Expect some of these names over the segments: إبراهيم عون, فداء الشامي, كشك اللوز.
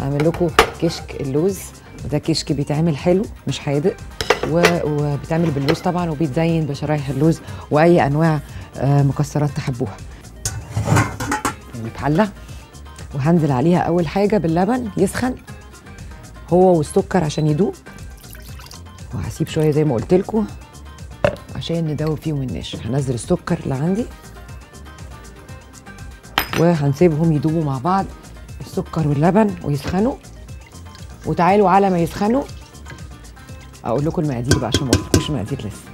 هعمل لكم كشك اللوز. ده كشك بيتعمل حلو مش حادق، وبيتعمل باللوز طبعا، وبيتزين بشرايح اللوز واي انواع مكسرات تحبوها. نجيب حله وهنزل عليها اول حاجه باللبن يسخن هو والسكر عشان يدوب، وهسيب شويه زي ما قلت لكم عشان ندوب فيهم النشا. هنزل السكر اللي عندي وهنسيبهم يدوبوا مع بعض، السكر واللبن، ويسخنوا. وتعالوا على ما يسخنوا اقول لكم المقادير بقى عشان ما قلتلكوش المقادير لسه.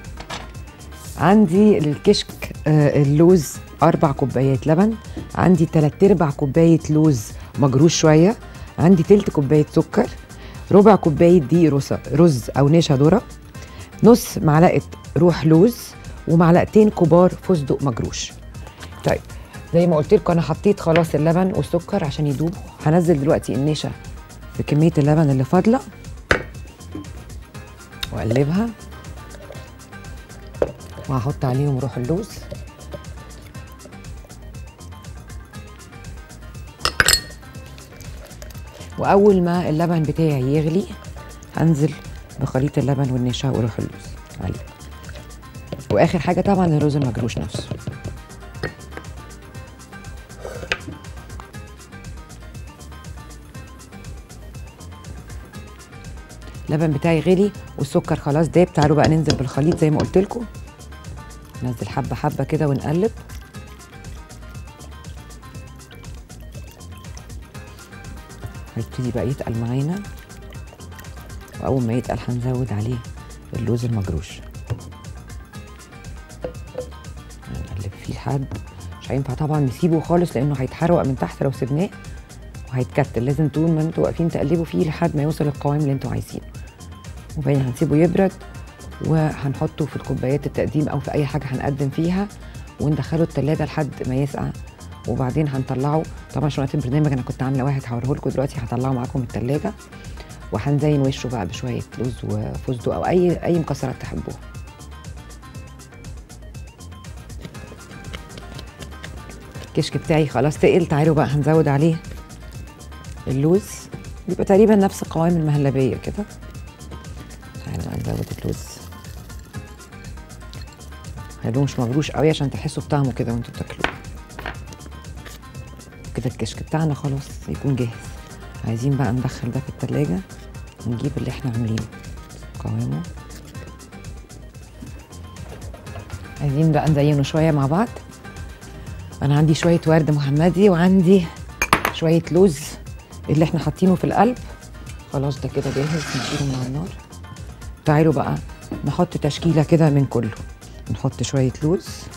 عندي للكشك اللوز 4 كوبايات لبن، عندي 3/4 كوبايه لوز مجروش شويه، عندي 1/3 كوبايه سكر، 1/4 كوبايه دقيق رز او نشا ذره، نص معلقه روح لوز، ومعلقتين كبار فستق مجروش. طيب زي ما قلت لكم انا حطيت خلاص اللبن والسكر عشان يدوبوا. هنزل دلوقتي النشا بكميه اللبن اللي فاضله واقلبها، وهحط عليهم روح اللوز. واول ما اللبن بتاعي يغلي هنزل بخليط اللبن والنشا وروح اللوز عليه، واخر حاجه طبعا الرز المجروش نفسه. اللبن بتاعي غلي والسكر خلاص داب، تعالوا بقى ننزل بالخليط زي ما قلت لكم. ننزل حبه حبه كده ونقلب. هيبتدي بقى يتقل معانا، واول ما يتقل هنزود عليه اللوز المجروش. هنقلب فيه لحد، مش هينفع طبعا نسيبه خالص لانه هيتحرق من تحت لو سيبناه وهيتكتل. لازم طول ما انتوا واقفين تقلبوا فيه لحد ما يوصل القوام اللي انتوا عايزينه، وبعدين هنسيبه يبرد وهنحطه في الكوبايات التقديم او في اي حاجه هنقدم فيها، وندخله التلاجة لحد ما يسقع، وبعدين هنطلعه طبعا عشان وقت البرنامج انا كنت عامله واحد هوريه لكم دلوقتي، هطلعه معاكم من التلاجة. وهنزين وشه بقى بشويه لوز وفستق او اي مكسرات تحبوها. الكشك بتاعي خلاص تقل، تعالوا بقى هنزود عليه اللوز، بيبقى تقريبا نفس قوام المهلبيه كده. تعالوا نزود اللوز، خلوه مش مغروش قوي عشان تحسوا بطعمه كده وانتوا بتاكلوه. كده الكشك بتاعنا خلاص يكون جاهز. عايزين بقى ندخل ده في التلاجة ونجيب اللي احنا عاملينه قوامه. عايزين بقى نزينه شويه مع بعض. انا عندي شويه ورد محمدي وعندي شويه لوز اللي احنا حاطينه في القلب. خلاص ده كده جاهز، نشيله من على النار. تعالوا بقى نحط تشكيله كده من كله. نحط شويه لوز